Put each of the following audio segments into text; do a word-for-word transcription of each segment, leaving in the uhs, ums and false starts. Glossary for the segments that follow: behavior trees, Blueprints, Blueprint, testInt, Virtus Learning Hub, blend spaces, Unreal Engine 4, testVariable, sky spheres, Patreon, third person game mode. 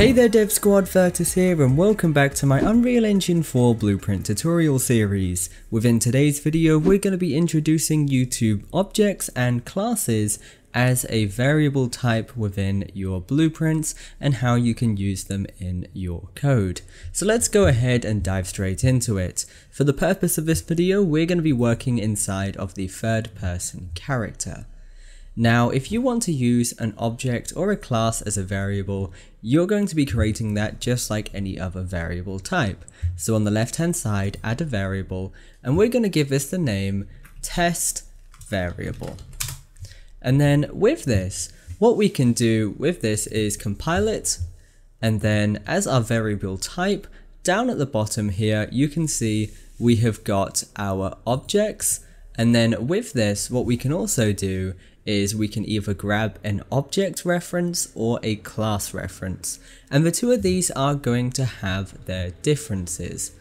Hey there Dev Squad, Virtus here and welcome back to my Unreal Engine four Blueprint tutorial series. Within today's video we're going to be introducing YouTube objects and classes as a variable type within your blueprints and how you can use them in your code. So let's go ahead and dive straight into it. For the purpose of this video we're going to be working inside of the third person character. Now, if you want to use an object or a class as a variable, you're going to be creating that just like any other variable type. So on the left hand side, add a variable, and we're going to give this the name testVariable. And then with this, what we can do with this is compile it, and then as our variable type, down at the bottom here, you can see we have got our objects. And then with this, what we can also do is we can either grab an object reference or a class reference, and the two of these are going to have their differences.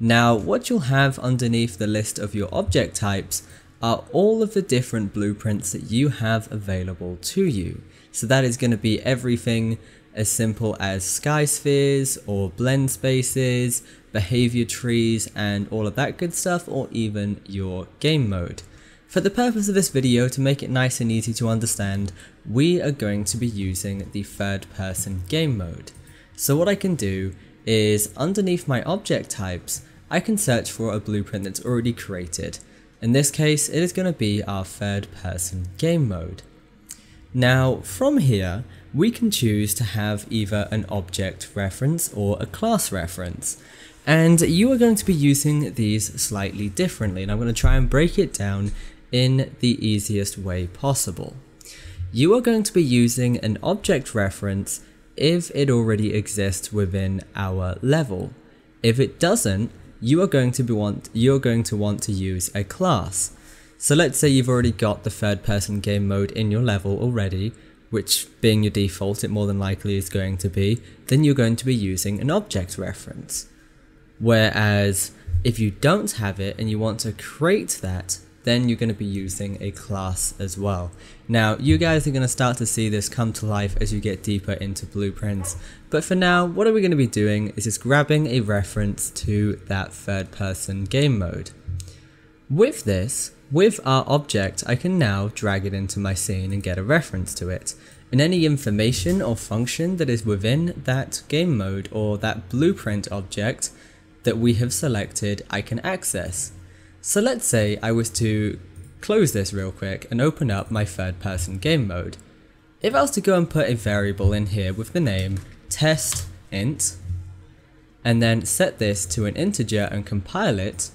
Now what you'll have underneath the list of your object types are all of the different blueprints that you have available to you. So that is going to be everything as simple as sky spheres or blend spaces, behavior trees and all of that good stuff, or even your game mode. For the purpose of this video, to make it nice and easy to understand, we are going to be using the third person game mode. So what I can do is underneath my object types, I can search for a blueprint that's already created. In this case, it is going to be our third person game mode. Now from here, we can choose to have either an object reference or a class reference. And you are going to be using these slightly differently, and I'm going to try and break it down in the easiest way possible. You are going to be using an object reference if it already exists within our level. If it doesn't, you are going to be want you're going to want to use a class. So let's say you've already got the third person game mode in your level already, which being your default it more than likely is going to be, then you're going to be using an object reference. Whereas if you don't have it and you want to create that, then you're going to be using a class as well. Now you guys are going to start to see this come to life as you get deeper into blueprints, but for now what are we going to be doing is just grabbing a reference to that third person game mode. With this, with our object, I can now drag it into my scene and get a reference to it, and any information or function that is within that game mode or that blueprint object that we have selected, I can access. So let's say I was to close this real quick and open up my third person game mode. If I was to go and put a variable in here with the name testInt and then set this to an integer and compile it,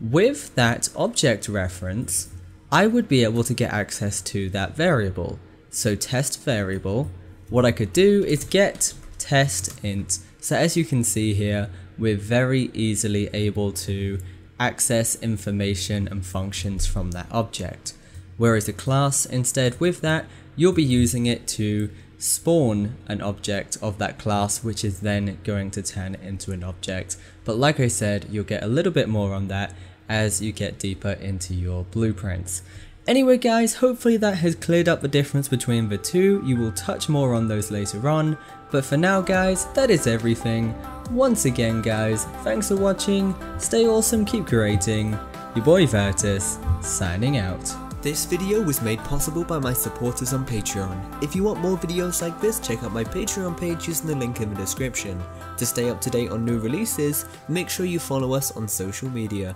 with that object reference I would be able to get access to that variable. So testVariable, what I could do is get testInt. So as you can see here, we're very easily able to access information and functions from that object. Whereas a class, instead with that, you'll be using it to spawn an object of that class, which is then going to turn into an object. But like I said, you'll get a little bit more on that as you get deeper into your blueprints. Anyway guys, hopefully that has cleared up the difference between the two. You will touch more on those later on. But for now guys, that is everything. Once again guys, thanks for watching, stay awesome, keep creating. Your boy Virtus, signing out. This video was made possible by my supporters on Patreon. If you want more videos like this, check out my Patreon page using the link in the description. To stay up to date on new releases, make sure you follow us on social media.